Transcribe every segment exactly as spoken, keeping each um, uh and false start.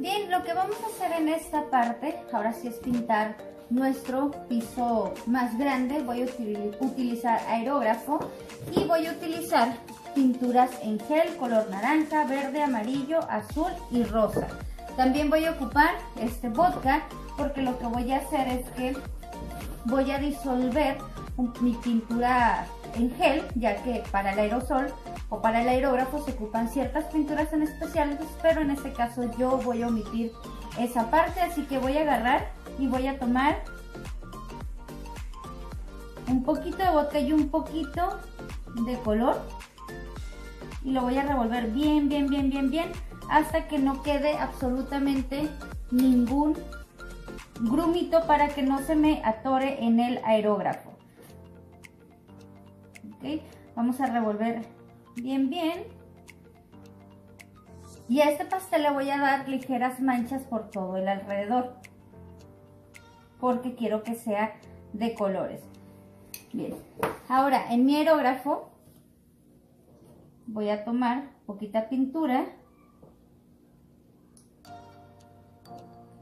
Bien, lo que vamos a hacer en esta parte, ahora sí, es pintar nuestro piso más grande. Voy a util- utilizar aerógrafo y voy a utilizar pinturas en gel color naranja, verde, amarillo, azul y rosa. También voy a ocupar este vodka, porque lo que voy a hacer es que voy a disolver mi pintura en gel, ya que para el aerosol o para el aerógrafo se ocupan ciertas pinturas en especial, pero en este caso yo voy a omitir esa parte. Así que voy a agarrar y voy a tomar un poquito de vodka y un poquito de color y lo voy a revolver bien, bien, bien, bien, bien hasta que no quede absolutamente ningún grumito para que no se me atore en el aerógrafo. ¿Okay? Vamos a revolver bien, bien. Y a este pastel le voy a dar ligeras manchas por todo el alrededor, porque quiero que sea de colores. Bien, ahora en mi aerógrafo voy a tomar poquita pintura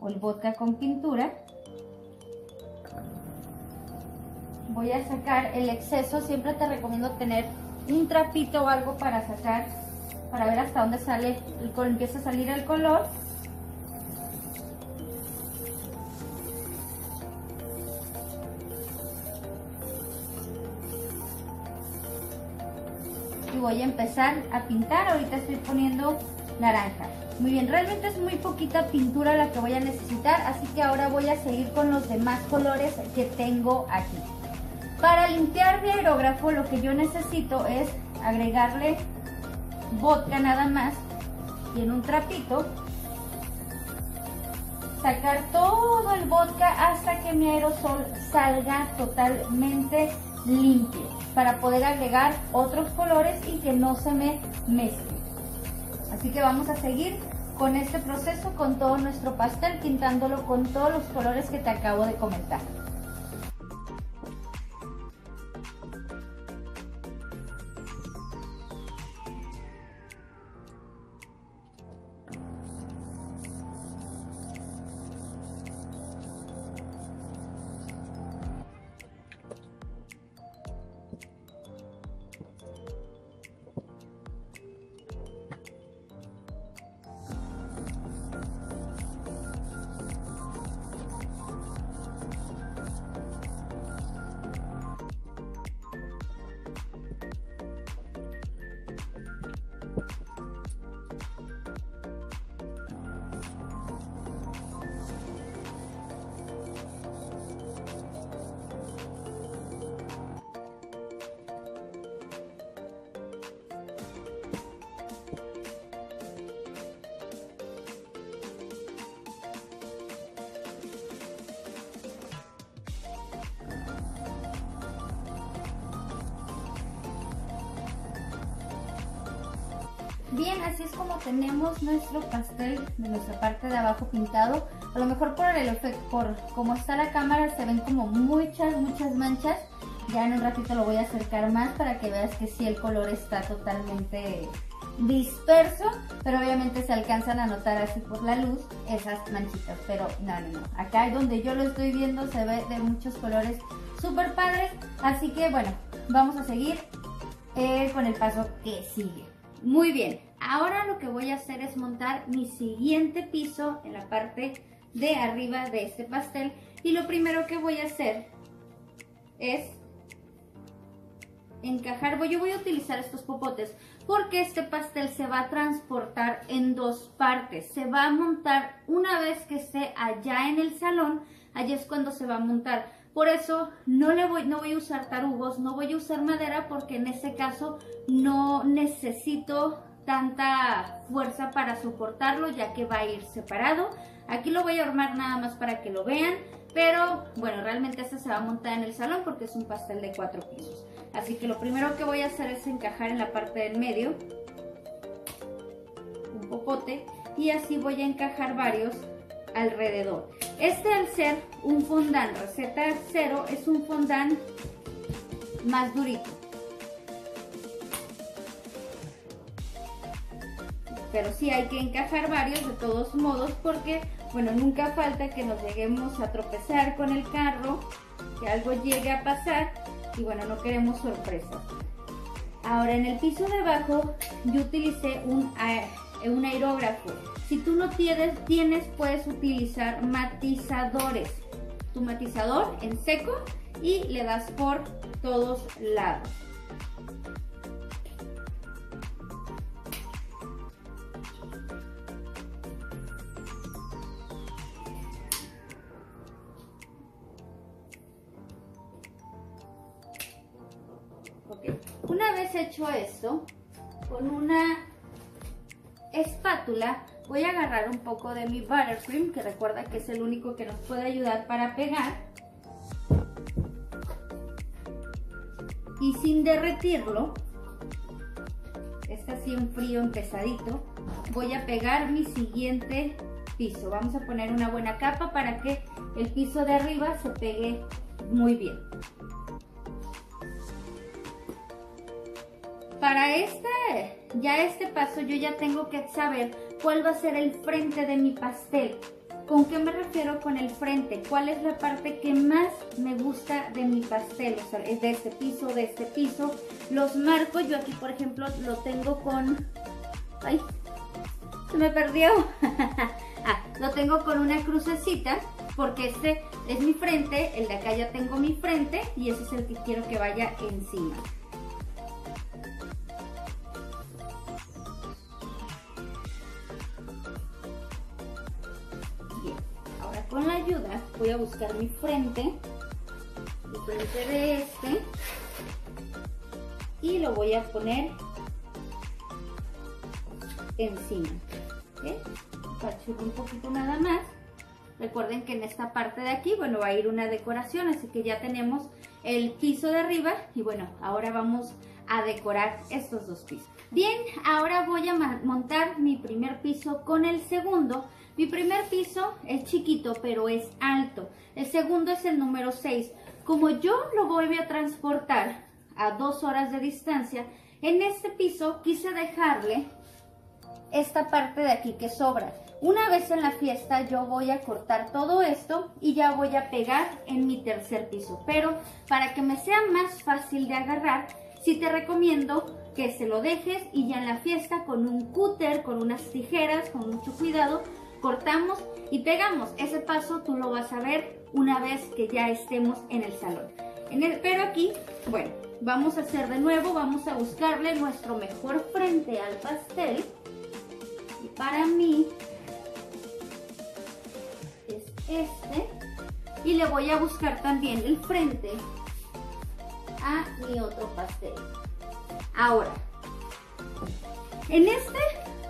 o el vodka con pintura. Voy a sacar el exceso. Siempre te recomiendo tener un trapito o algo para sacar, para ver hasta dónde sale el color, empieza a salir el color. Y voy a empezar a pintar. Ahorita estoy poniendo naranja. Muy bien, realmente es muy poquita pintura la que voy a necesitar, así que ahora voy a seguir con los demás colores que tengo aquí. Para limpiar mi aerógrafo lo que yo necesito es agregarle vodka nada más y en un trapito sacar todo el vodka hasta que mi aerosol salga totalmente limpio, para poder agregar otros colores y que no se me mezcle. Así que vamos a seguir con este proceso con todo nuestro pastel, pintándolo con todos los colores que te acabo de comentar. Bien, así es como tenemos nuestro pastel de nuestra parte de abajo pintado. A lo mejor por el efecto, por como está la cámara, se ven como muchas, muchas manchas. Ya en un ratito lo voy a acercar más para que veas que sí, el color está totalmente disperso, pero obviamente se alcanzan a notar así por la luz esas manchitas, pero no, no, no. Acá donde yo lo estoy viendo se ve de muchos colores súper padres, así que bueno, vamos a seguir eh, con el paso que sigue. Muy bien, ahora lo que voy a hacer es montar mi siguiente piso en la parte de arriba de este pastel, y lo primero que voy a hacer es encajar. Yo voy a utilizar estos popotes porque este pastel se va a transportar en dos partes. Se va a montar una vez que esté allá en el salón, allí es cuando se va a montar. Por eso no, le voy, no voy a usar tarugos, no voy a usar madera, porque en este caso no necesito tanta fuerza para soportarlo, ya que va a ir separado. Aquí lo voy a armar nada más para que lo vean, pero bueno, realmente este se va a montar en el salón porque es un pastel de cuatro pisos. Así que lo primero que voy a hacer es encajar en la parte del medio un popote, y así voy a encajar varios alrededor. Este, al ser un fondant receta cero, es un fondant más durito. pero sí hay que encajar varios de todos modos, porque bueno, nunca falta que nos lleguemos a tropezar con el carro, que algo llegue a pasar y bueno, no queremos sorpresas. Ahora, en el piso de abajo yo utilicé un, un aerógrafo. Si tú no tienes, tienes, puedes utilizar matizadores. Tu matizador en seco y le das por todos lados. Okay. Una vez hecho esto, con una espátula voy a agarrar un poco de mi buttercream, que recuerda que es el único que nos puede ayudar para pegar, y sin derretirlo, está así un frío empezadito, voy a pegar mi siguiente piso. Vamos a poner una buena capa para que el piso de arriba se pegue muy bien. Para este, ya este paso, yo ya tengo que saber cuál va a ser el frente de mi pastel. ¿Con qué me refiero con el frente? ¿Cuál es la parte que más me gusta de mi pastel? O sea, es de este piso, de este piso. Los marco, yo aquí por ejemplo lo tengo con... ¡Ay! ¡Se me perdió! Ah, lo tengo con una crucecita, porque este es mi frente, el de acá ya tengo mi frente y ese es el que quiero que vaya encima. Con la ayuda voy a buscar mi frente, el frente de este, y lo voy a poner encima, ¿okay? Pachurro un poquito nada más. Recuerden que en esta parte de aquí, bueno, va a ir una decoración, así que ya tenemos el piso de arriba y bueno, ahora vamos a decorar estos dos pisos. Bien, ahora voy a montar mi primer piso con el segundo. Mi primer piso es chiquito, pero es alto. El segundo es el número seis. Como yo lo voy a transportar a dos horas de distancia, en este piso quise dejarle esta parte de aquí que sobra. Una vez en la fiesta yo voy a cortar todo esto y ya voy a pegar en mi tercer piso. Pero para que me sea más fácil de agarrar, sí te recomiendo que se lo dejes y ya en la fiesta con un cúter, con unas tijeras, con mucho cuidado, cortamos y pegamos. Ese paso tú lo vas a ver una vez que ya estemos en el salón. En el, pero aquí, bueno, vamos a hacer de nuevo, vamos a buscarle nuestro mejor frente al pastel. Y para mí es este. Y le voy a buscar también el frente a mi otro pastel. Ahora, en este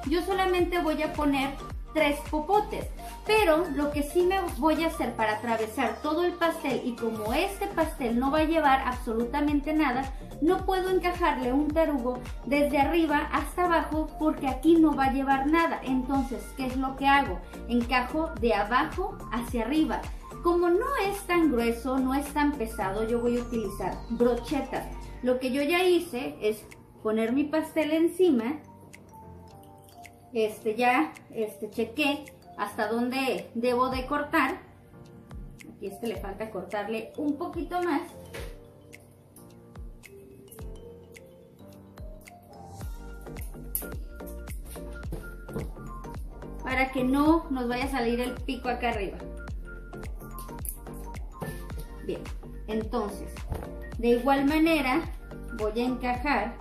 yo solamente voy a poner tres popotes, pero lo que sí me voy a hacer para atravesar todo el pastel, y como este pastel no va a llevar absolutamente nada, no puedo encajarle un tarugo desde arriba hasta abajo porque aquí no va a llevar nada. Entonces, ¿qué es lo que hago? Encajo de abajo hacia arriba. Como no es tan grueso, no es tan pesado, yo voy a utilizar brochetas. Lo que yo ya hice es poner mi pastel encima. Este ya, este chequé hasta dónde debo de cortar. Aquí este le falta cortarle un poquito más. Para que no nos vaya a salir el pico acá arriba. Bien, entonces, de igual manera voy a encajar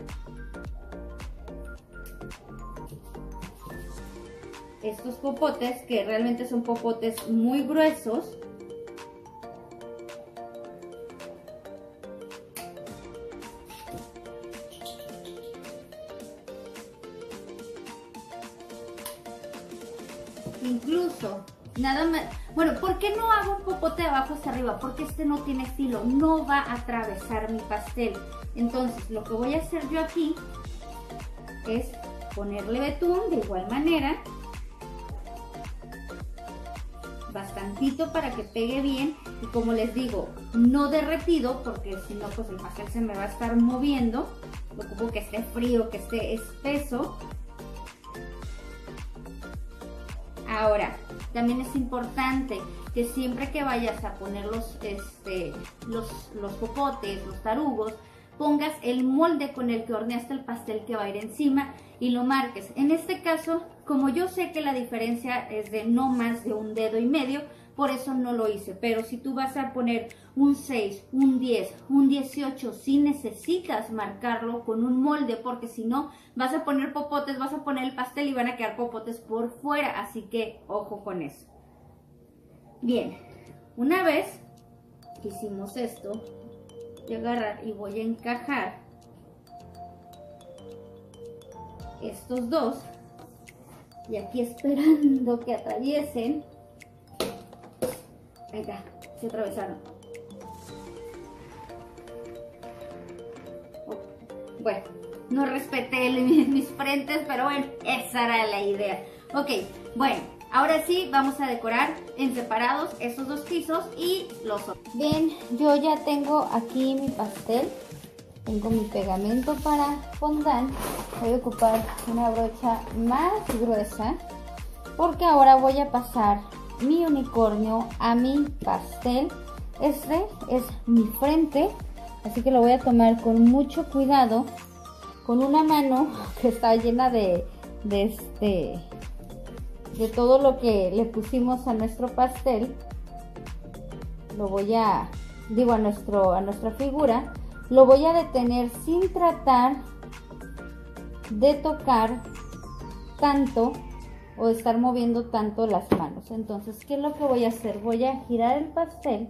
estos popotes, que realmente son popotes muy gruesos. Incluso, nada más, bueno, ¿por qué no hago un popote de abajo hasta arriba? Porque este no tiene estilo, no va a atravesar mi pastel. Entonces, lo que voy a hacer yo aquí es ponerle betún de igual manera, bastantito para que pegue bien, y como les digo, no derretido, porque si no pues el pastel se me va a estar moviendo. Lo ocupo que esté frío, que esté espeso, Ahora, también es importante que siempre que vayas a poner los, este, los, los popotes, los tarugos, pongas el molde con el que horneaste el pastel que va a ir encima y lo marques. En este caso, como yo sé que la diferencia es de no más de un dedo y medio, por eso no lo hice. Pero si tú vas a poner un seis, un diez, un dieciocho, sí necesitas marcarlo con un molde, porque si no vas a poner popotes, vas a poner el pastel y van a quedar popotes por fuera, así que ojo con eso. Bien, una vez que hicimos esto, voy a agarrar y voy a encajar estos dos y aquí esperando que atraviesen. Ahí está, se atravesaron. Oh, bueno, no respeté el, mis, mis frentes, pero bueno, esa era la idea. Ok, bueno, ahora sí vamos a decorar en separados estos dos pisos y los otros. Bien, yo ya tengo aquí mi pastel. Tengo mi pegamento para fondant. Voy a ocupar una brocha más gruesa porque ahora voy a pasar mi unicornio a mi pastel. Este es mi frente, así que lo voy a tomar con mucho cuidado, con una mano que está llena de, de este de todo lo que le pusimos a nuestro pastel. Lo voy a digo a nuestro a nuestra figura. Lo voy a detener sin tratar de tocar tanto o estar moviendo tanto las manos. Entonces, ¿qué es lo que voy a hacer? Voy a girar el pastel,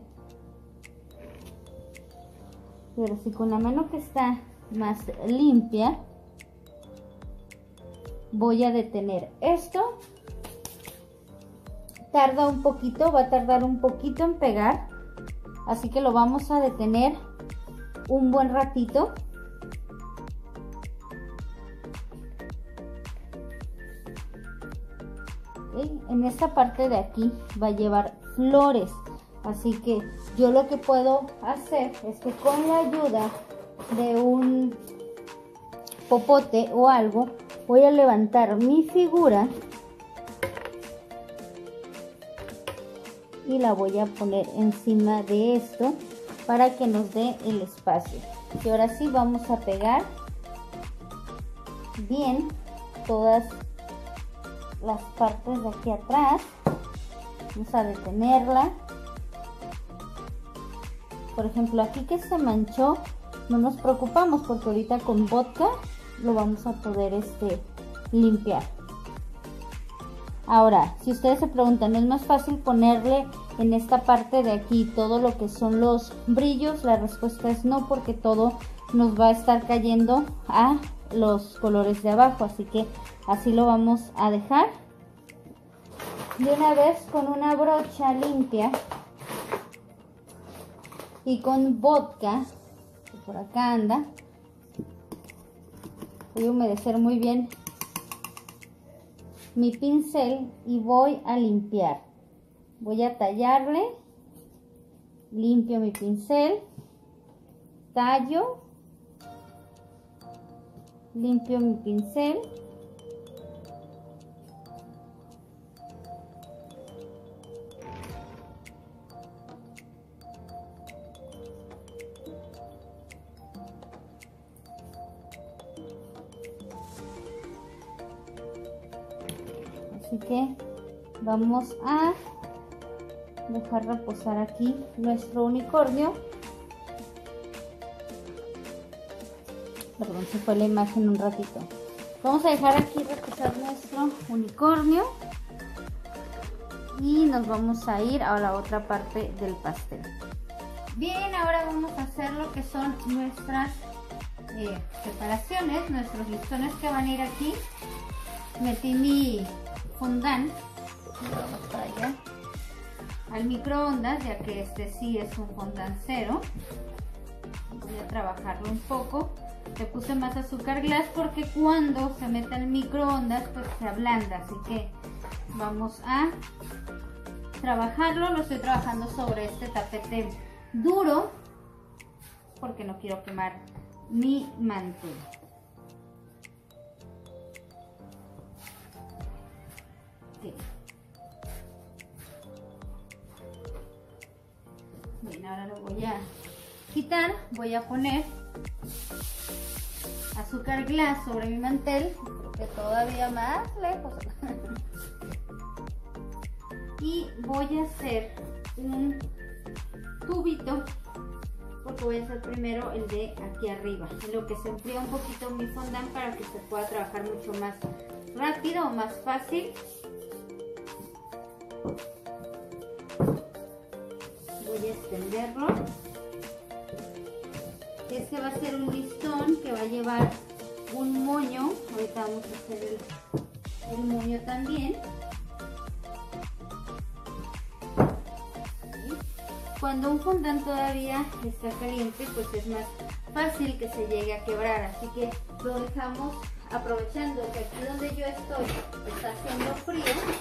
pero si con la mano que está más limpia, voy a detener esto. Tarda un poquito, va a tardar un poquito en pegar, así que lo vamos a detener un buen ratito. En esta parte de aquí va a llevar flores, así que yo lo que puedo hacer es que con la ayuda de un popote o algo voy a levantar mi figura y la voy a poner encima de esto para que nos dé el espacio. Y ahora sí vamos a pegar bien todas las partes de aquí atrás. Vamos a detenerla. Por ejemplo, aquí que se manchó, no nos preocupamos porque ahorita con vodka lo vamos a poder este limpiar. Ahora, si ustedes se preguntan, es más fácil ponerle en esta parte de aquí todo lo que son los brillos, la respuesta es no, porque todo nos va a estar cayendo a los colores de abajo, así que así lo vamos a dejar. De una vez con una brocha limpia y con vodka, que por acá anda, voy a humedecer muy bien mi pincel y voy a limpiar. Voy a tallarle, limpio mi pincel, tallo, limpio mi pincel. Así que vamos a dejar reposar aquí nuestro unicornio. Perdón, se fue la imagen un ratito. Vamos a dejar aquí reposar nuestro unicornio y nos vamos a ir a la otra parte del pastel. Bien, ahora vamos a hacer lo que son nuestras eh, separaciones, nuestros listones que van a ir aquí. Metí mi fondant, vamos para allá al microondas, ya que este sí es un fondant cero. Voy a trabajarlo un poco. Le puse más azúcar glass porque cuando se meta al microondas pues se ablanda, así que vamos a trabajarlo. Lo estoy trabajando sobre este tapete duro porque no quiero quemar mi mantel. Okay. Bueno, ahora lo voy a quitar. Voy a poner azúcar glass sobre mi mantel, que todavía más lejos. Y voy a hacer un tubito, porque voy a hacer primero el de aquí arriba, en lo que se enfría un poquito mi fondant para que se pueda trabajar mucho más rápido o más fácil. Voy a extenderlo. Este va a ser un listón que va a llevar un moño. Ahorita vamos a hacer el, el moño también. Cuando un fondant todavía está caliente, pues es más fácil que se llegue a quebrar, así que lo dejamos aprovechando que aquí donde yo estoy está haciendo frío.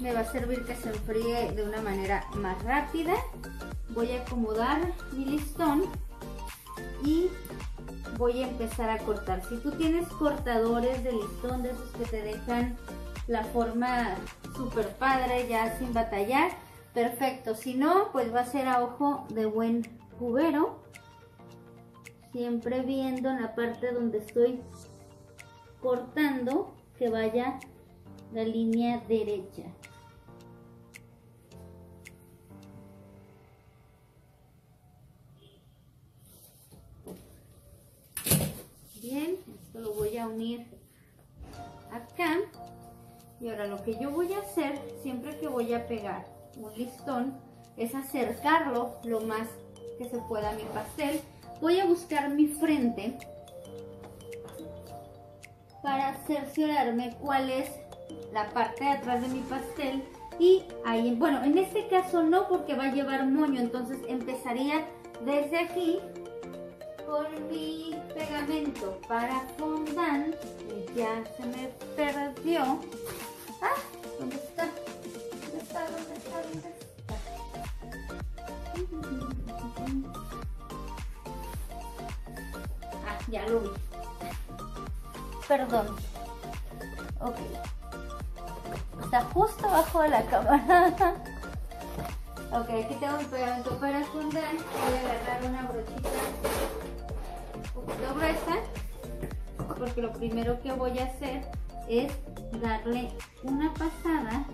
Me va a servir que se enfríe de una manera más rápida. Voy a acomodar mi listón y voy a empezar a cortar. Si tú tienes cortadores de listón, de esos que te dejan la forma súper padre, ya sin batallar, perfecto. Si no, pues va a ser a ojo de buen cubero, siempre viendo en la parte donde estoy cortando que vaya la línea derecha. Bien, esto lo voy a unir acá. Y ahora lo que yo voy a hacer, siempre que voy a pegar un listón, es acercarlo lo más que se pueda a mi pastel. Voy a buscar mi frente para cerciorarme cuál es la parte de atrás de mi pastel. Y ahí, bueno, en este caso no, porque va a llevar moño, entonces empezaría desde aquí con mi pegamento para fondant, que ya se me perdió. Ah, ¿dónde está? ¿Dónde está? ¿Dónde está? ¿Dónde está? Ah, ya lo vi. Perdón. Ok. Está justo abajo de la cámara. Ok, aquí tengo mi pegamento para fondant. Voy a agarrar una brochita un poquito gruesa, porque lo primero que voy a hacer es darle una pasada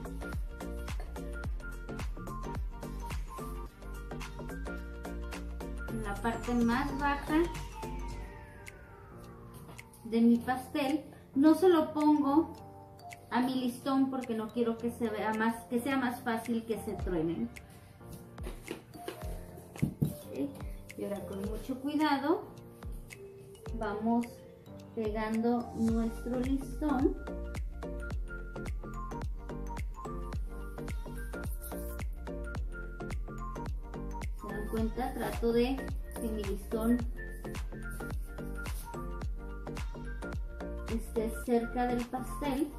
en la parte más baja de mi pastel. No se lo pongo a mi listón porque no quiero que se vea más, que sea más fácil que se truenen. ¿Sí? Y ahora con mucho cuidado vamos pegando nuestro listón. Se dan cuenta, trato de que mi listón esté cerca del pastel.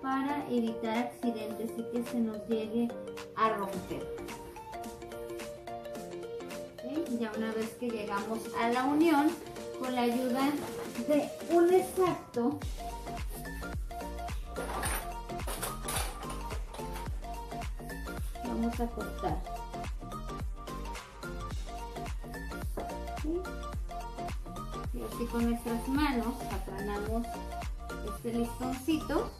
Para evitar accidentes y que se nos llegue a romper. ¿Sí? Ya una vez que llegamos a la unión, con la ayuda de un exacto, vamos a cortar. ¿Sí? Y así con nuestras manos aplanamos este listoncito.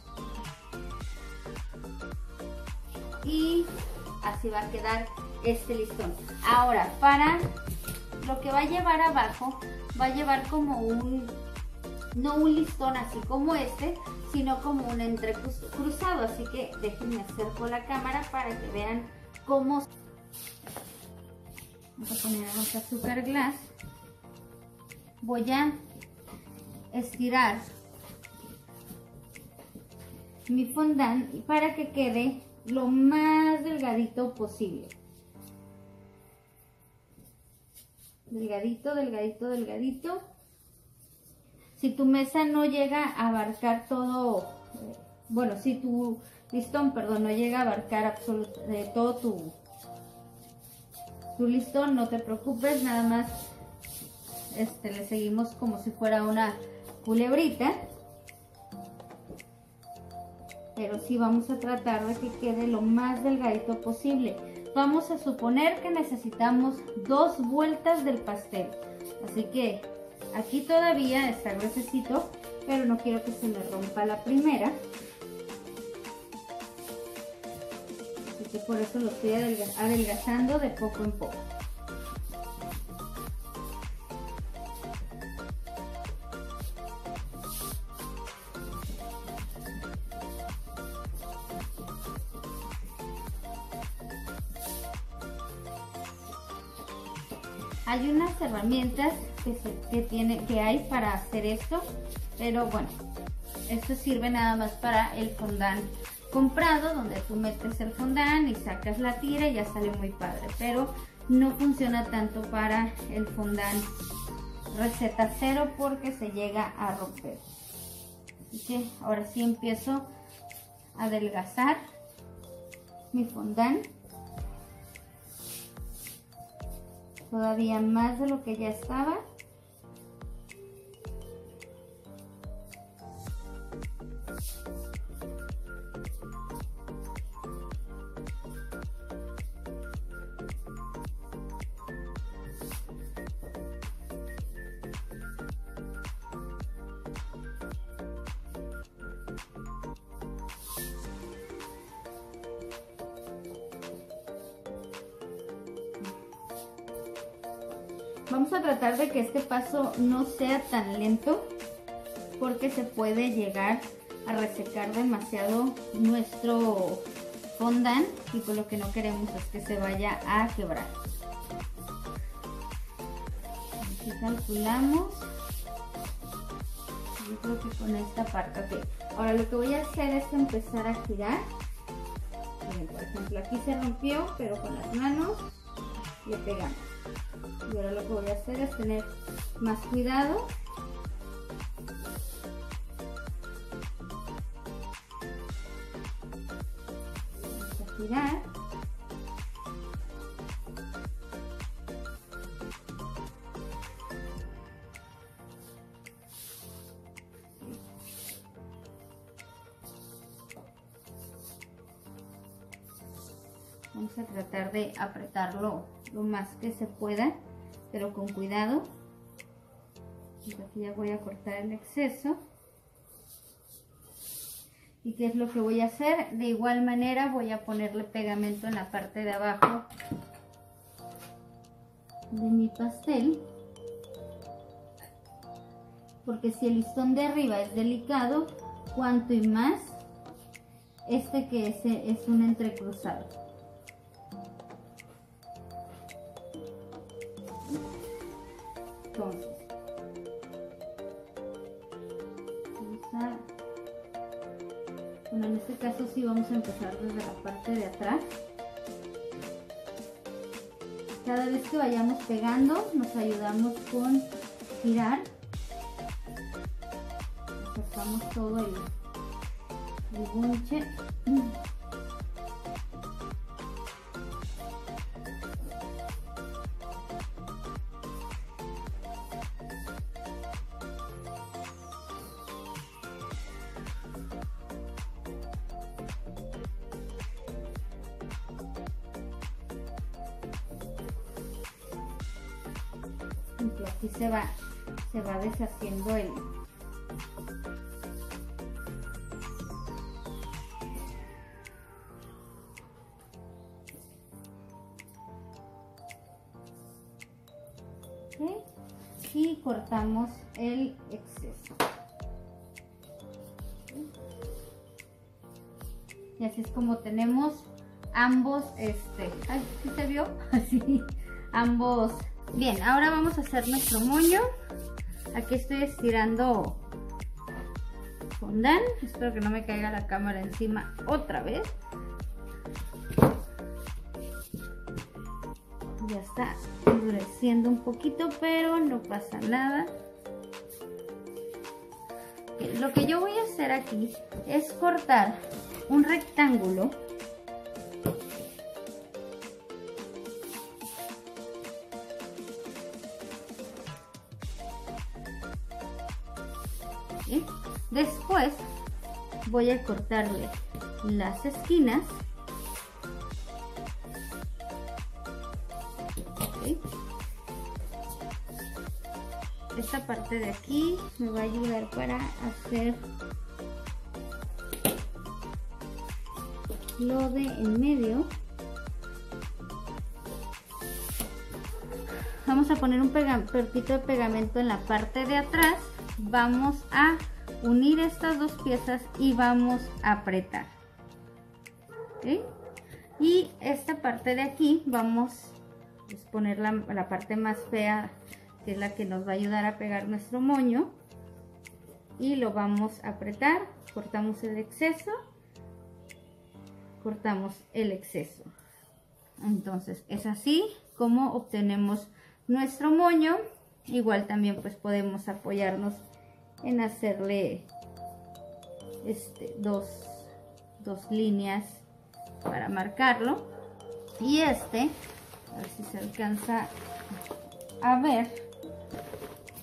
Y así va a quedar este listón. Ahora, para lo que va a llevar abajo, va a llevar como un, no un listón así como este, sino como un entrecruzado. Así que déjenme acerco la cámara para que vean cómo. Vamos a poner más azúcar glass. Voy a estirar mi fondant para que quede lo más delgadito posible. Delgadito, delgadito, delgadito. Si tu mesa no llega a abarcar todo, bueno, si tu listón, perdón, no llega a abarcar absolutamente todo tu, tu listón, no te preocupes, nada más este, le seguimos como si fuera una culebrita. pero sí vamos a tratar de que quede lo más delgadito posible. Vamos a suponer que necesitamos dos vueltas del pastel, así que aquí todavía está gruesecito, pero no quiero que se me rompa la primera, así que por eso lo estoy adelgazando de poco en poco. Hay unas herramientas que, se, que, tiene, que hay para hacer esto, pero bueno, esto sirve nada más para el fondant comprado, donde tú metes el fondant y sacas la tira y ya sale muy padre, pero no funciona tanto para el fondant receta cero porque se llega a romper. Así que ahora sí empiezo a adelgazar mi fondant. Todavía más de lo que ya estaba. Vamos a tratar de que este paso no sea tan lento porque se puede llegar a resecar demasiado nuestro fondant y pues lo que no queremos es que se vaya a quebrar. Aquí calculamos, yo creo que con esta parte, ok. Ahora lo que voy a hacer es empezar a girar. Miren, por ejemplo, aquí se rompió, pero con las manos le pegamos. Y ahora lo que voy a hacer es tener más cuidado. Vamos a girar. Vamos a tratar de apretarlo lo más que se pueda, pero con cuidado. Aquí ya voy a cortar el exceso. ¿Y qué es lo que voy a hacer? De igual manera voy a ponerle pegamento en la parte de abajo de mi pastel, porque si el listón de arriba es delicado, cuanto y más este que es, es un entrecruzado. Entonces, vamos a, bueno, en este caso sí vamos a empezar desde la parte de atrás. Cada vez que vayamos pegando nos ayudamos con girar. Sacamos todo el, el bunche. Aquí se va, se va deshaciendo el, ¿okay? Y cortamos el exceso, ¿okay? Y así es como tenemos ambos, este, ay, ¿sí se vio? Así, ambos. Bien, ahora vamos a hacer nuestro moño. Aquí estoy estirando fondant. Espero que no me caiga la cámara encima otra vez. Ya está endureciendo un poquito, pero no pasa nada. Bien, lo que yo voy a hacer aquí es cortar un rectángulo. Después voy a cortarle las esquinas. Okay. Esta parte de aquí me va a ayudar para hacer lo de en medio. Vamos a poner un poquito de pegamento en la parte de atrás. Vamos a unir estas dos piezas y vamos a apretar. ¿Okay? Y esta parte de aquí vamos a poner la, la parte más fea, que es la que nos va a ayudar a pegar nuestro moño, y lo vamos a apretar. Cortamos el exceso, cortamos el exceso. Entonces es así como obtenemos nuestro moño. Igual también pues podemos apoyarnos en hacerle este, dos, dos líneas para marcarlo. Y este, a ver si se alcanza a ver,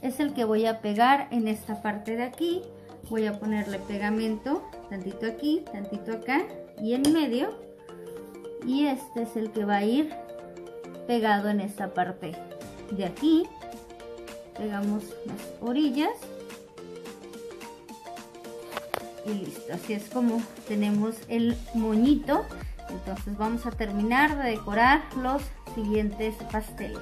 es el que voy a pegar en esta parte de aquí. Voy a ponerle pegamento, tantito aquí, tantito acá y en medio. Y este es el que va a ir pegado en esta parte de aquí. Pegamos las orillas. Y listo, así es como tenemos el moñito. Entonces vamos a terminar de decorar los siguientes pasteles.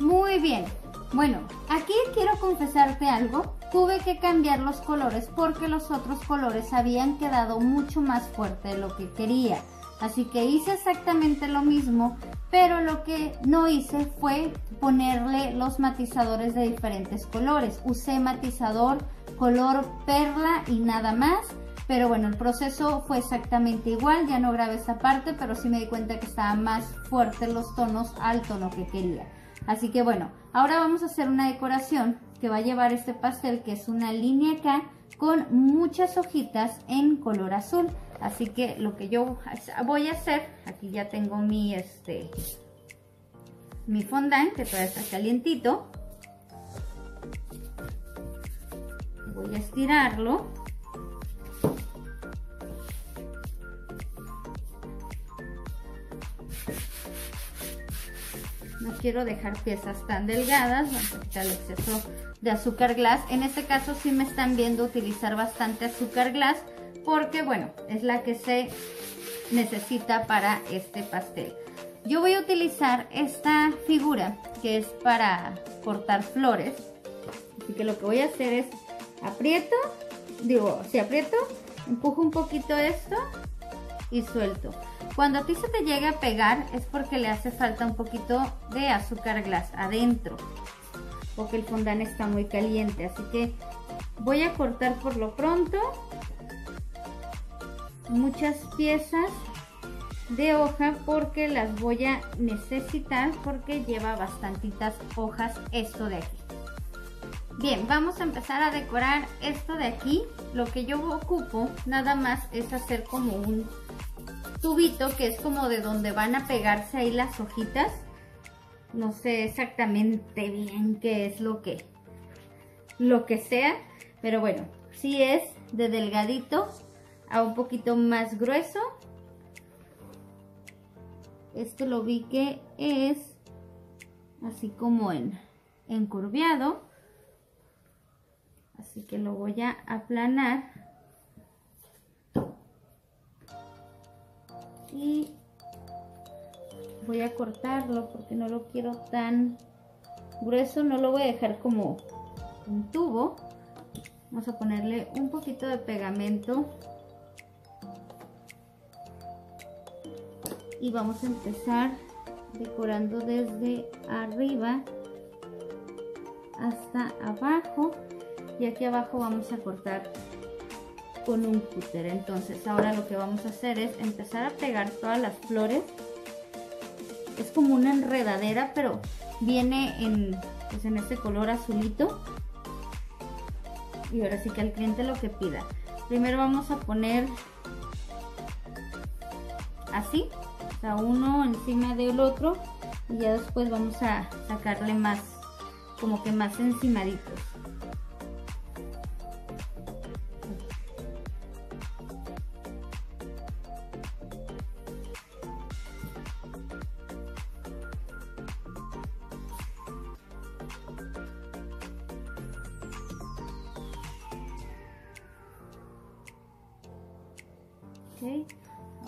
Muy bien, bueno, aquí quiero confesarte algo. Tuve que cambiar los colores porque los otros colores habían quedado mucho más fuerte de lo que quería. Así que hice exactamente lo mismo, pero lo que no hice fue ponerle los matizadores de diferentes colores. Usé matizador color perla y nada más, pero bueno, el proceso fue exactamente igual. Ya no grabé esta parte, pero sí me di cuenta que estaban más fuertes los tonos al tono que quería. Así que bueno, ahora vamos a hacer una decoración que va a llevar este pastel, que es una línea acá con muchas hojitas en color azul. Así que lo que yo voy a hacer, aquí ya tengo mi este mi fondant, que todavía está calientito. Voy a estirarlo. No quiero dejar piezas tan delgadas. Vamos a quitar el exceso de azúcar glass. En este caso sí me están viendo utilizar bastante azúcar glass, porque bueno, es la que se necesita para este pastel. Yo voy a utilizar esta figura que es para cortar flores. Así que lo que voy a hacer es aprieto, digo, si aprieto, empujo un poquito esto y suelto. Cuando a ti se te llegue a pegar es porque le hace falta un poquito de azúcar glass adentro, porque el fondant está muy caliente. Así que voy a cortar por lo pronto muchas piezas de hoja, porque las voy a necesitar, porque lleva bastantitas hojas esto de aquí. Bien, vamos a empezar a decorar esto de aquí. Lo que yo ocupo nada más es hacer como un tubito, que es como de donde van a pegarse ahí las hojitas. No sé exactamente bien qué es lo que lo que sea, pero bueno, si es de delgadito a un poquito más grueso. Esto lo vi que es así como en encurviado, así que lo voy a aplanar y voy a cortarlo porque no lo quiero tan grueso. No lo voy a dejar como un tubo. Vamos a ponerle un poquito de pegamento y vamos a empezar decorando desde arriba hasta abajo, y aquí abajo vamos a cortar con un cúter. Entonces ahora lo que vamos a hacer es empezar a pegar todas las flores. Es como una enredadera, pero viene en, pues en este color azulito, y ahora sí que al cliente lo que pida. Primero vamos a poner así, o sea, uno encima del otro, y ya después vamos a sacarle más, como que más encimaditos. Ok,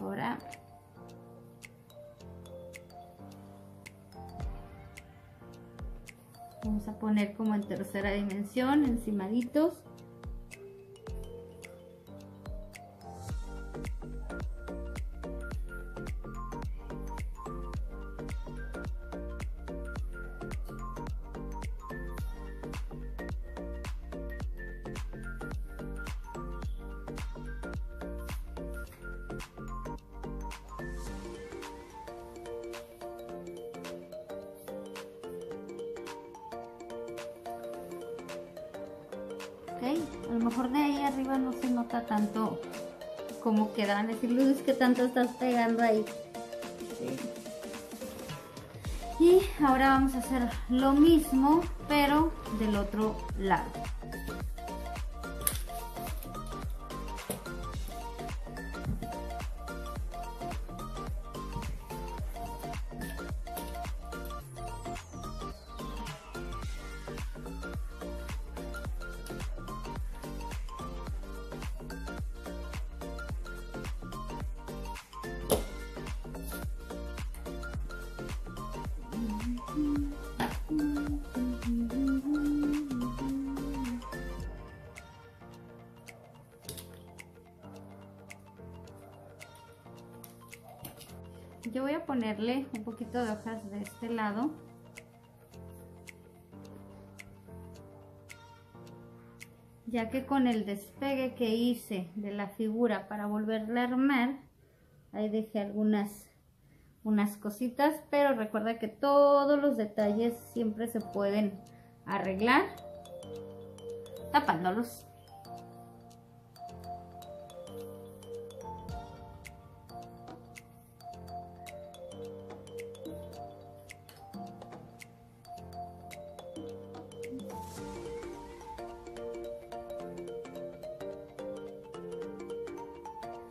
ahora vamos a poner como en tercera dimensión, encimaditos. Okay. A lo mejor de ahí arriba no se nota tanto como quedan, decir, Luz, que tanto estás pegando ahí. Sí. Y ahora vamos a hacer lo mismo, pero del otro lado. Yo voy a ponerle un poquito de hojas de este lado. Ya que con el despegue que hice de la figura para volverla a armar, ahí dejé algunas unas cositas, pero recuerda que todos los detalles siempre se pueden arreglar tapándolos.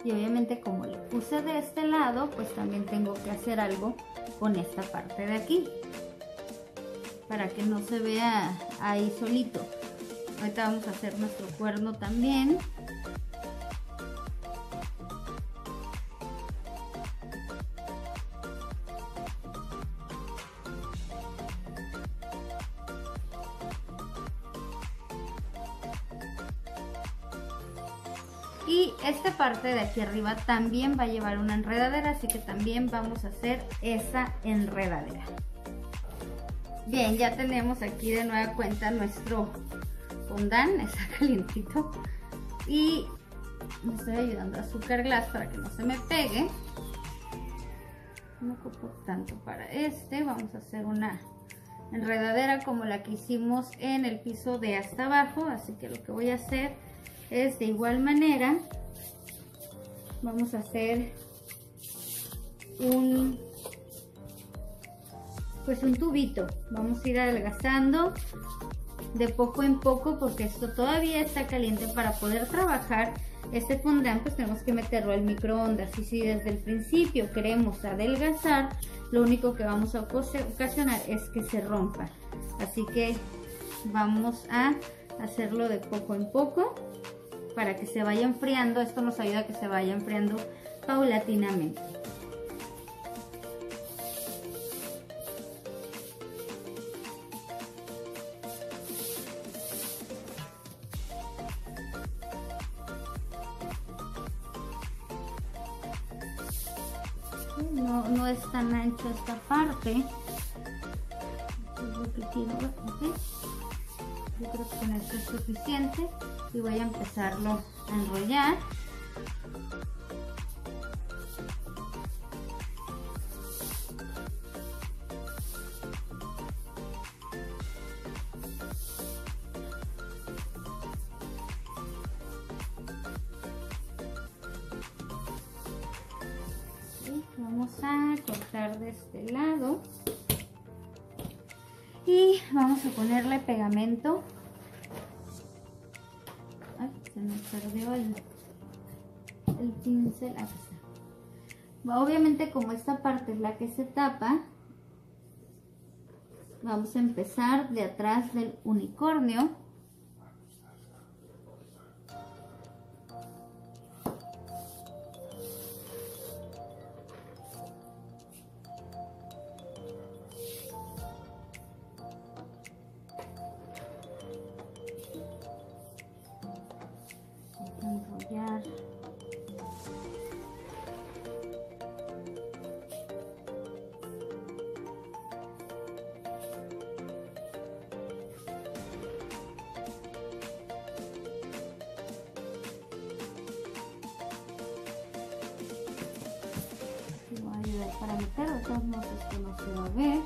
Y obviamente como le puse de este lado, pues también tengo que hacer algo con esta parte de aquí para que no se vea ahí solito. Ahorita vamos a hacer nuestro cuerno también. Y esta parte de aquí arriba también va a llevar una enredadera, así que también vamos a hacer esa enredadera. Bien, ya tenemos aquí de nueva cuenta nuestro fondant, está calientito. Y me estoy ayudando a azúcar glass para que no se me pegue. No ocupo tanto para este, vamos a hacer una enredadera como la que hicimos en el piso de hasta abajo, así que lo que voy a hacer es de igual manera, vamos a hacer un pues un tubito, vamos a ir adelgazando de poco en poco porque esto todavía está caliente. Para poder trabajar este fondant pues tenemos que meterlo al microondas, y si desde el principio queremos adelgazar, lo único que vamos a ocasionar es que se rompa, así que vamos a hacerlo de poco en poco para que se vaya enfriando. Esto nos ayuda a que se vaya enfriando paulatinamente. No, no es tan ancho esta parte. Yo creo que con esto es suficiente y voy a empezarlo a enrollar. Y vamos a cortar de este lado. Y vamos a ponerle pegamento. Ay, se me perdió el, el pincel. Ah, está. Obviamente como esta parte es la que se tapa, vamos a empezar de atrás del unicornio. para meter, de todos modos esto no se va a ver.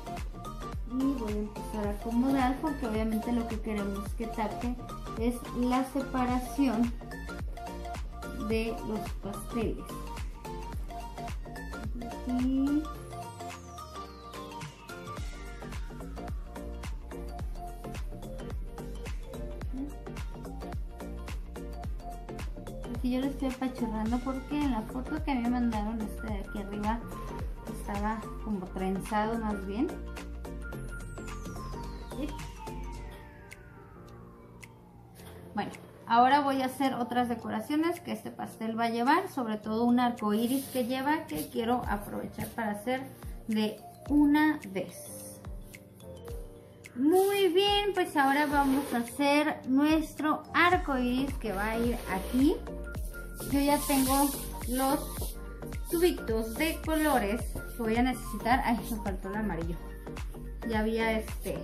Y voy a empezar a acomodar porque obviamente lo que queremos que tape es la separación de los pasteles. Aquí. Aquí yo lo estoy apachurrando porque en la foto que a mí me mandaron, este de aquí arriba estaba como trenzado más bien. Bueno, ahora voy a hacer otras decoraciones que este pastel va a llevar, sobre todo un arco iris que lleva, que quiero aprovechar para hacer de una vez. Muy bien, pues ahora vamos a hacer nuestro arco iris que va a ir aquí. Yo ya tengo los tubitos de colores que voy a necesitar. Ay, me faltó el amarillo. Ya había este.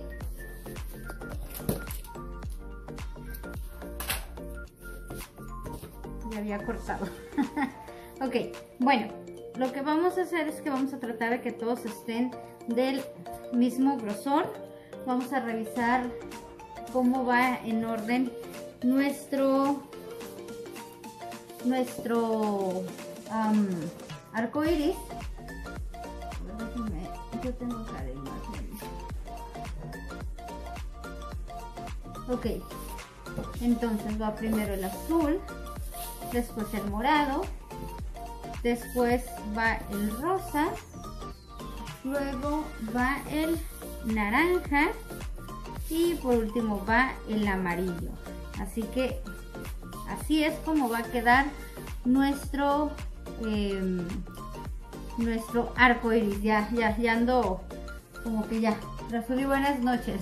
Ya había cortado. Ok, bueno, lo que vamos a hacer es que vamos a tratar de que todos estén del mismo grosor. Vamos a revisar cómo va en orden nuestro nuestro um, arco iris. Yo tengo acá de imagen. Ok, entonces va primero el azul, después el morado, después va el rosa, luego va el naranja y por último va el amarillo. Así que así es como va a quedar nuestro eh, nuestro arco iris. Ya, ya, ya ando como que ya resolví. Buenas noches.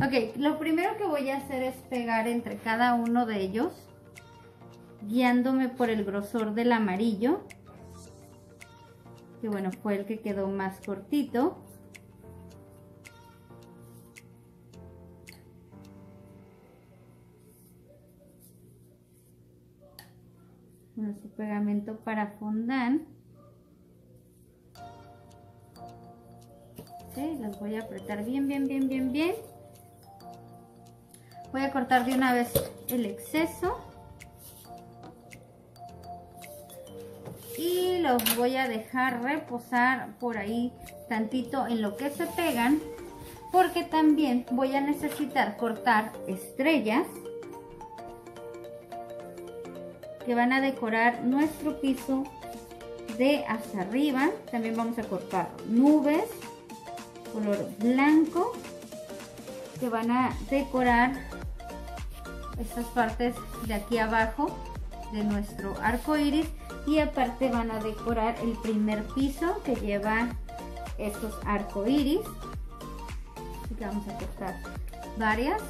Ok, lo primero que voy a hacer es pegar entre cada uno de ellos, guiándome por el grosor del amarillo, que bueno, fue el que quedó más cortito. Nuestro pegamento para fondant. Okay, los voy a apretar bien, bien, bien, bien, bien. Voy a cortar de una vez el exceso. Y los voy a dejar reposar por ahí tantito en lo que se pegan, porque también voy a necesitar cortar estrellas que van a decorar nuestro piso de hasta arriba. También vamos a cortar nubes color blanco que van a decorar estas partes de aquí abajo de nuestro arco iris. Y aparte van a decorar el primer piso que lleva estos arco iris. Así que vamos a cortar varias.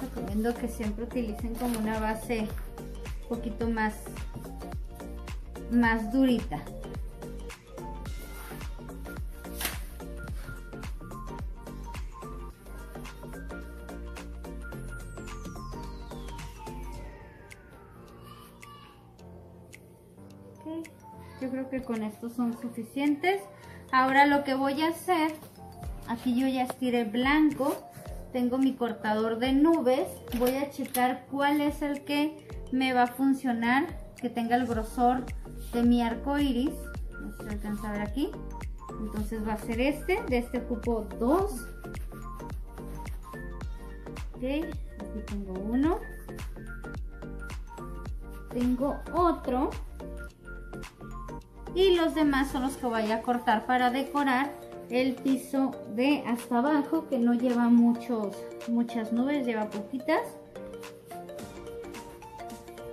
Recomiendo que siempre utilicen como una base un poquito más, más durita. Yo creo que con estos son suficientes. Ahora lo que voy a hacer, aquí yo ya estiré blanco, tengo mi cortador de nubes, voy a checar cuál es el que me va a funcionar, que tenga el grosor de mi arco iris. No se alcanza a ver aquí, entonces va a ser este, de este ocupo dos. Ok, aquí tengo uno, tengo otro. Y los demás son los que voy a cortar para decorar el piso de hasta abajo, que no lleva muchos, muchas nubes, lleva poquitas.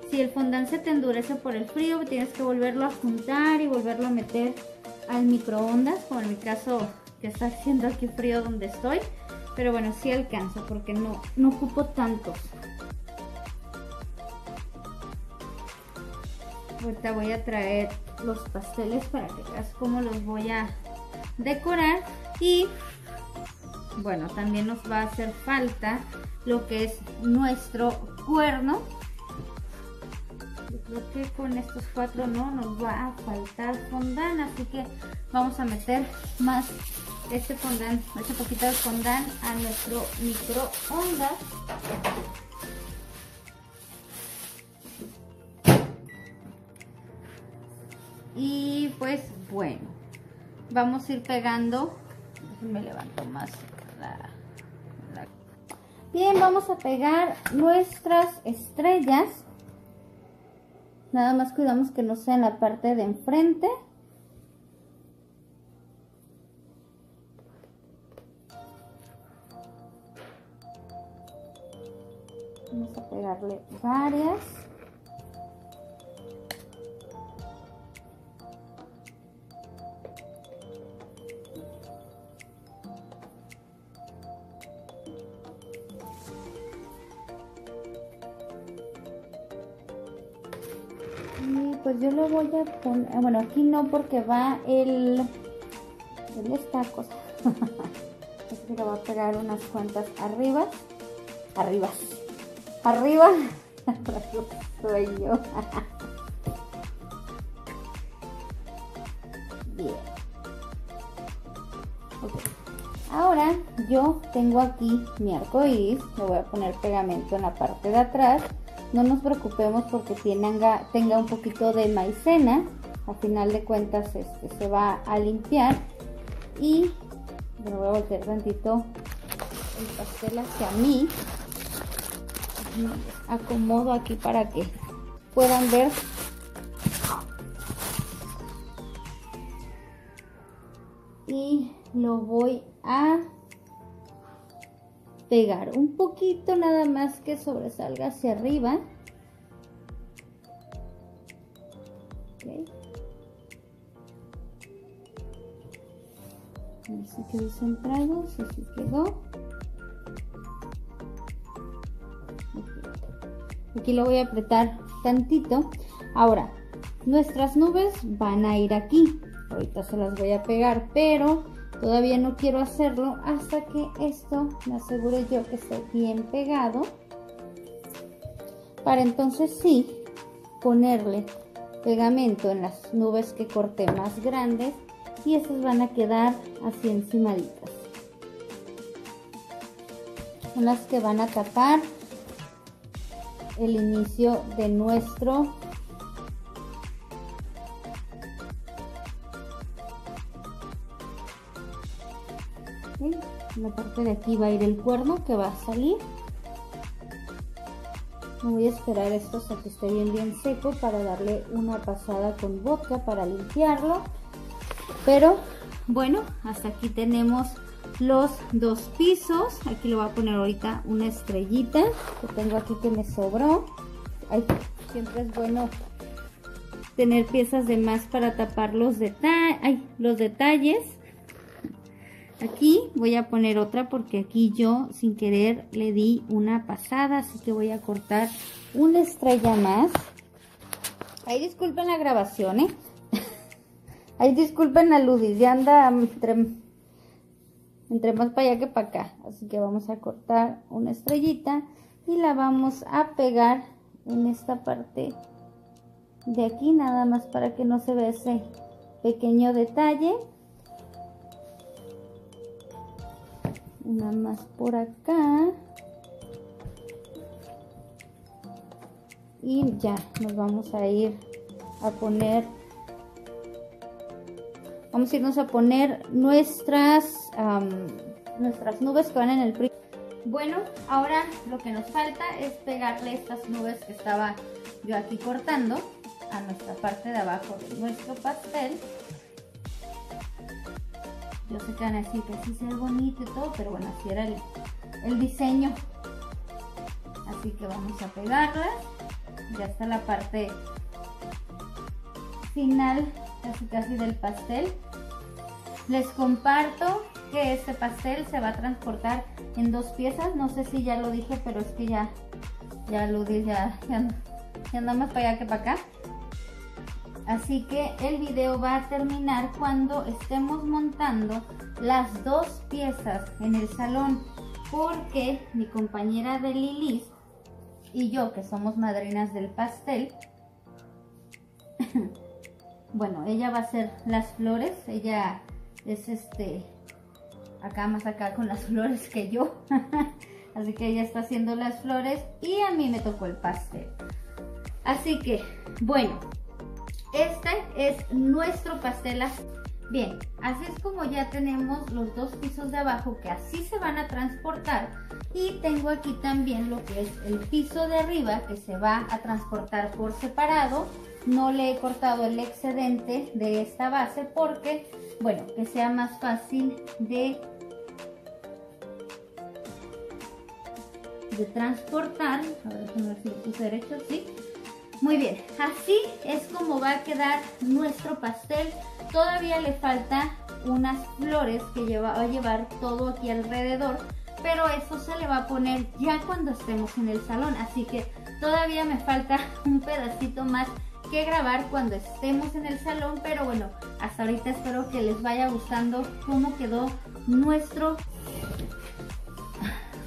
Si el fondant se te endurece por el frío, tienes que volverlo a juntar y volverlo a meter al microondas, como en mi caso que está haciendo aquí frío donde estoy. Pero bueno, sí alcanza porque no, no ocupo tantos. Ahorita voy a traer los pasteles para que veas cómo los voy a decorar. Y bueno, también nos va a hacer falta lo que es nuestro cuerno. Yo Creo que con estos cuatro no nos va a faltar fondant, así que vamos a meter más este fondant, este poquito de fondant a nuestro microondas. Y pues bueno, vamos a ir pegando. Me levanto más la, la... Bien, vamos a pegar nuestras estrellas. Nada más cuidamos que no sea en la parte de enfrente. Vamos a pegarle varias. Pues yo lo voy a poner, bueno, aquí no porque va el, el esta cosa, así que le voy a pegar unas cuantas arriba, arriba, arriba, soy yo. Bien, okay. Ahora yo tengo aquí mi arco iris, le voy a poner pegamento en la parte de atrás. No nos preocupemos porque tenga, tenga un poquito de maicena, a final de cuentas este, se va a limpiar. Y me voy a voltear tantito el pastel hacia mí. Acomodo aquí para que puedan ver. Y lo voy a pegar un poquito, nada más que sobresalga hacia arriba. Okay. A ver si quedó centrado, si sí quedó. Okay. Aquí lo voy a apretar tantito. Ahora, nuestras nubes van a ir aquí. Ahorita se las voy a pegar, pero todavía no quiero hacerlo hasta que esto me asegure yo que esté bien pegado, para entonces sí ponerle pegamento en las nubes que corté más grandes, y estas van a quedar así encimaditas. Son las que van a tapar el inicio de nuestro la parte de aquí va a ir el cuerno que va a salir. Me voy a esperar esto hasta que esté bien bien seco para darle una pasada con vodka para limpiarlo. Pero bueno, hasta aquí tenemos los dos pisos. Aquí le voy a poner ahorita una estrellita que tengo aquí que me sobró. Ay, siempre es bueno tener piezas de más para tapar los, deta- ay, los detalles. Aquí voy a poner otra porque aquí yo sin querer le di una pasada, así que voy a cortar una estrella más. Ahí disculpen la grabación, ¿eh? Ahí disculpen a Ludis, ya anda entre, entre más para allá que para acá. Así que vamos a cortar una estrellita y la vamos a pegar en esta parte de aquí, nada más para que no se vea ese pequeño detalle. Una más por acá. Y ya nos vamos a ir a poner. Vamos a irnos a poner nuestras, um, nuestras nubes que van en el primer. Bueno, ahora lo que nos falta es pegarle estas nubes que estaba yo aquí cortando a nuestra parte de abajo de nuestro pastel. Yo sé que van a decir que sí se ve bonito y todo, pero bueno, así era el, el diseño. Así que vamos a pegarlas. Ya está la parte final, casi casi del pastel. Les comparto que este pastel se va a transportar en dos piezas. No sé si ya lo dije, pero es que ya, ya lo dije, ya, ya, ya andamos para allá que para acá. Así que el video va a terminar cuando estemos montando las dos piezas en el salón, porque mi compañera de Lilith y yo, que somos madrinas del pastel, Bueno, ella va a hacer las flores, ella es este acá más acá con las flores que yo. Así que ella está haciendo las flores y a mí me tocó el pastel. Así que, bueno, este es nuestro pastel. Bien, así es como ya tenemos los dos pisos de abajo que así se van a transportar. Y tengo aquí también lo que es el piso de arriba que se va a transportar por separado. No le he cortado el excedente de esta base porque, bueno, que sea más fácil de, de transportar. A ver, déjame ver si lo puse derecho, sí. Muy bien, así es como va a quedar nuestro pastel. Todavía le falta unas flores que lleva, va a llevar todo aquí alrededor, pero eso se le va a poner ya cuando estemos en el salón. Así que todavía me falta un pedacito más que grabar cuando estemos en el salón. Pero bueno, hasta ahorita espero que les vaya gustando cómo quedó nuestro...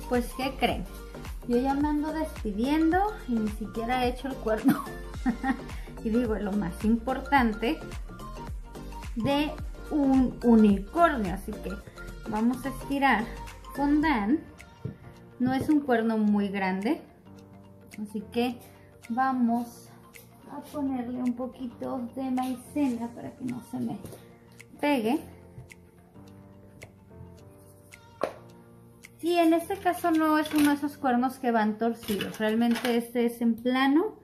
Pues, ¿qué creen? Yo ya me ando despidiendo y ni siquiera he hecho el cuerno. Y digo, lo más importante de un unicornio. Así que vamos a estirar fondant. No es un cuerno muy grande, así que vamos a ponerle un poquito de maicena para que no se me pegue. Y en este caso no es uno de esos cuernos que van torcidos, realmente este es en plano.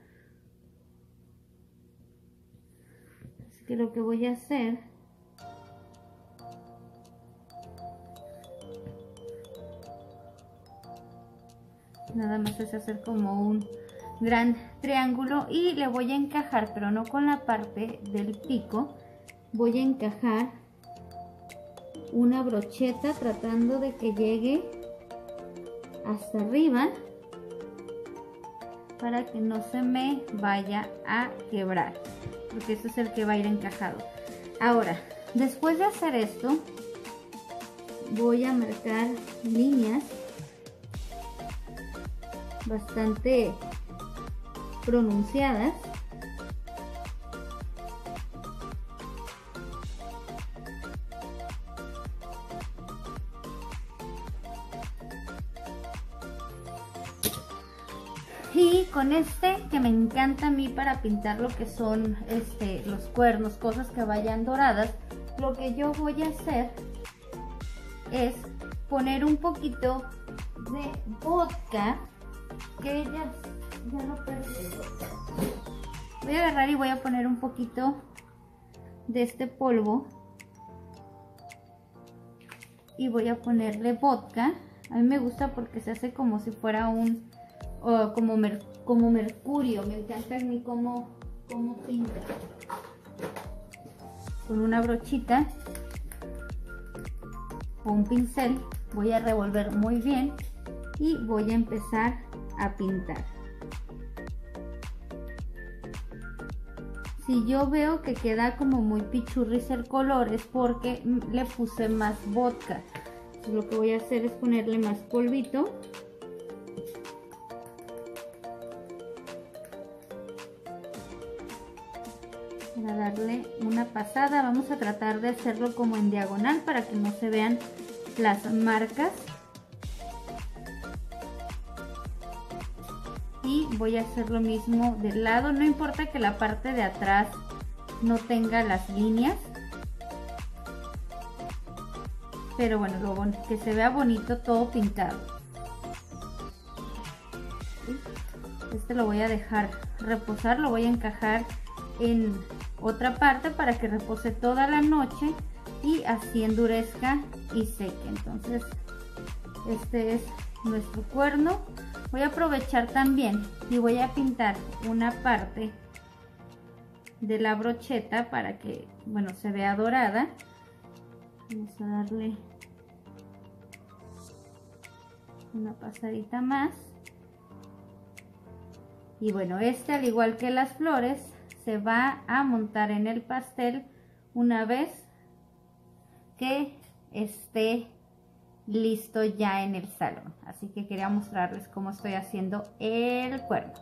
Así que lo que voy a hacer nada más es hacer como un gran triángulo y le voy a encajar, pero no con la parte del pico, voy a encajar una brocheta tratando de que llegue hasta arriba para que no se me vaya a quebrar, porque este es el que va a ir encajado. Ahora, después de hacer esto, voy a marcar líneas bastante pronunciadas y con este que me encanta a mí para pintar lo que son este, los cuernos, cosas que vayan doradas, lo que yo voy a hacer es poner un poquito de vodka que ya, ya lo perdí. Voy a agarrar y voy a poner un poquito de este polvo y voy a ponerle vodka. A mí me gusta porque se hace como si fuera un o como, mer, como mercurio. Me encanta a mí como, como pinta con una brochita o un pincel. Voy a revolver muy bien y voy a empezar a pintar. Si yo veo que queda como muy pichurris el color es porque le puse más vodka. Entonces, lo que voy a hacer es ponerle más polvito. Para darle una pasada, vamos a tratar de hacerlo como en diagonal para que no se vean las marcas. Y voy a hacer lo mismo del lado, no importa que la parte de atrás no tenga las líneas. Pero bueno, lo bon- que se vea bonito todo pintado. Este lo voy a dejar reposar, lo voy a encajar en otra parte para que repose toda la noche y así endurezca y seque. Entonces este es nuestro cuerno. Voy a aprovechar también y voy a pintar una parte de la brocheta para que, bueno, se vea dorada. Vamos a darle una pasadita más y bueno, este al igual que las flores se va a montar en el pastel una vez que esté listo ya en el salón. Así que quería mostrarles cómo estoy haciendo el cuerno.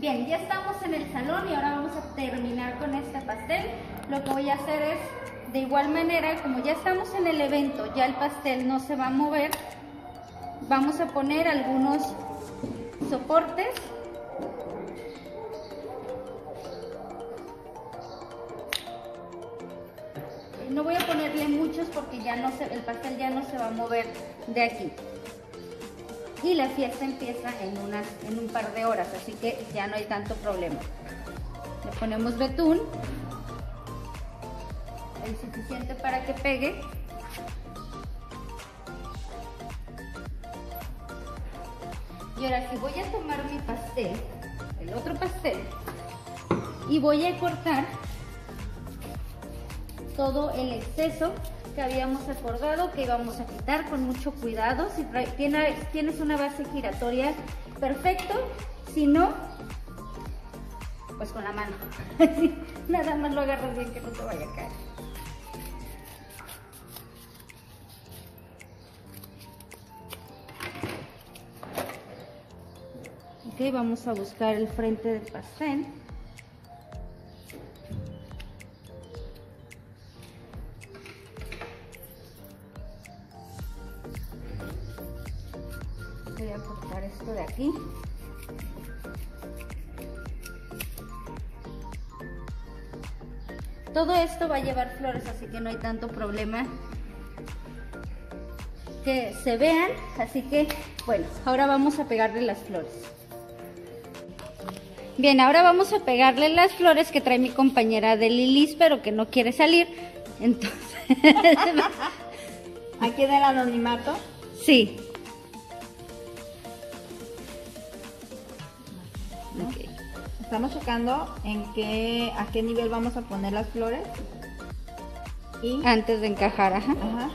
Bien, ya estamos en el salón y ahora vamos a terminar con este pastel. Lo que voy a hacer es, de igual manera, como ya estamos en el evento, ya el pastel no se va a mover, vamos a poner algunos soportes. No voy a ponerle muchos porque ya no se, el pastel ya no se va a mover de aquí. Y la fiesta empieza en, unas, en un par de horas, así que ya no hay tanto problema. Le ponemos betún, el suficiente para que pegue. Y ahora sí voy a tomar mi pastel, el otro pastel, y voy a cortar todo el exceso que habíamos acordado que íbamos a quitar con mucho cuidado. Si tienes una base giratoria, perfecto, si no, pues con la mano. Nada más lo agarras bien que no te vaya a caer. Ok, vamos a buscar el frente del pastel. Voy a cortar esto de aquí. Todo esto va a llevar flores, así que no hay tanto problema que se vean. Así que, bueno, ahora vamos a pegarle las flores. Bien, ahora vamos a pegarle las flores que trae mi compañera de Lilis, pero que no quiere salir. Entonces... ¿Aquí del anonimato? Sí. Okay. Estamos checando en qué, a qué nivel vamos a poner las flores y antes de encajar, ajá. Ajá.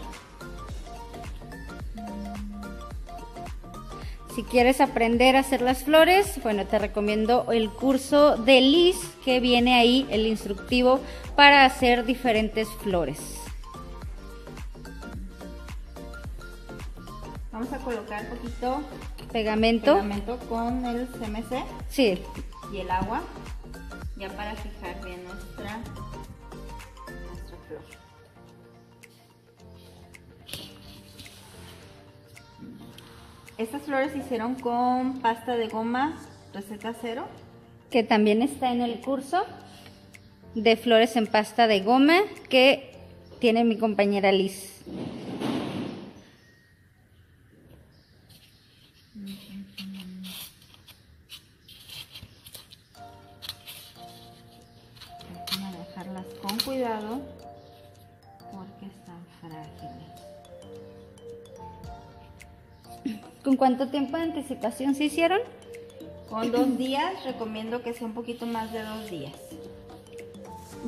Si quieres aprender a hacer las flores, bueno, te recomiendo el curso de Liz, que viene ahí el instructivo para hacer diferentes flores. Vamos a colocar un poquito pegamento. pegamento con el C M C, sí, y el agua, ya para fijar bien nuestra, nuestra flor. Estas flores se hicieron con pasta de goma receta cero, que también está en el curso de flores en pasta de goma que tiene mi compañera Liz. Con cuidado porque están frágiles. ¿Con cuánto tiempo de anticipación se hicieron? Con dos días, recomiendo que sea un poquito más de dos días.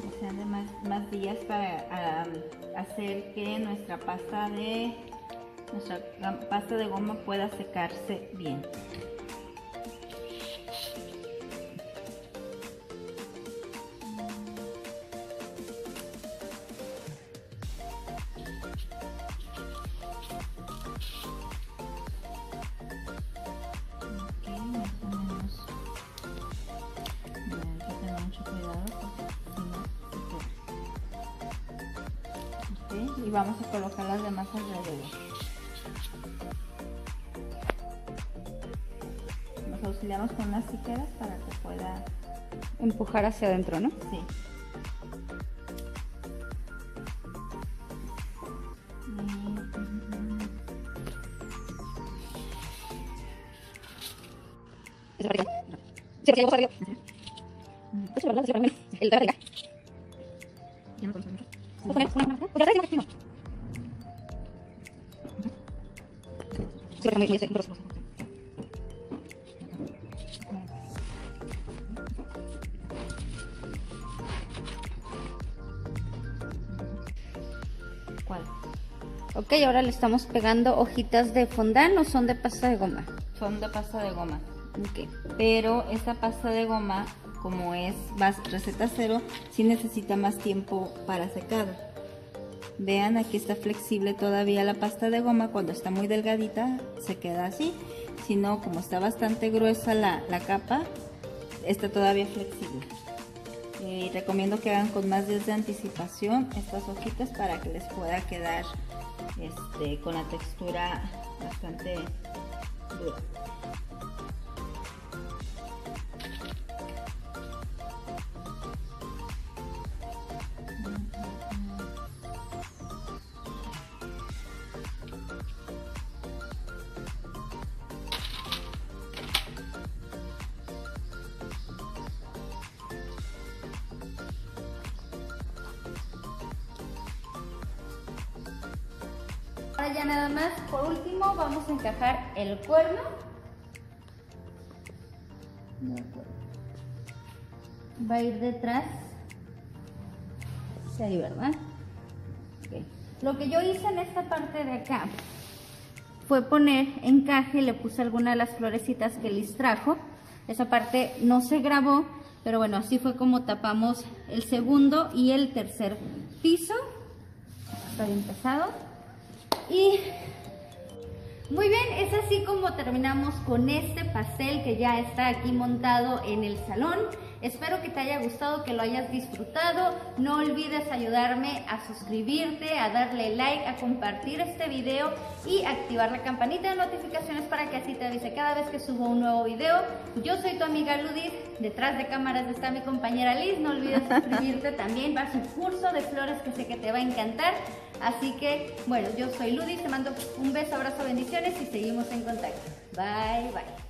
Que sean de más, más días para um, hacer que nuestra pasta de nuestra pasta de goma pueda secarse bien. Y vamos a colocar las demás alrededor. Nos auxiliamos con unas tijeras para que pueda empujar hacia adentro, ¿no? Sí. ¿Cuál? Ok, ahora le estamos pegando hojitas de fondant, ¿o son de pasta de goma? Son de pasta de goma. Okay. Pero esta pasta de goma, como es más receta cero, sí necesita más tiempo para secado. Vean, aquí está flexible todavía la pasta de goma. Cuando está muy delgadita se queda así. Si no, como está bastante gruesa la, la capa, está todavía flexible. Y recomiendo que hagan con más días de anticipación estas hojitas para que les pueda quedar este, con la textura bastante dura. Ahora ya nada más, por último, vamos a encajar el cuerno. Va a ir detrás. Sí, ahí, ¿verdad? Okay. Lo que yo hice en esta parte de acá fue poner encaje, le puse alguna de las florecitas que Liz trajo. Esa parte no se grabó, pero bueno, así fue como tapamos el segundo y el tercer piso. Está bien pesado. Y muy bien, es así como terminamos con este pastel que ya está aquí montado en el salón. Espero que te haya gustado, que lo hayas disfrutado. No olvides ayudarme a suscribirte, a darle like, a compartir este video y activar la campanita de notificaciones para que así te avise cada vez que subo un nuevo video. Yo soy tu amiga Ludis, detrás de cámaras está mi compañera Liz. No olvides suscribirte también para su curso de flores que sé que te va a encantar. Así que, bueno, yo soy Ludis, te mando un beso, abrazo, bendiciones y seguimos en contacto. Bye, bye.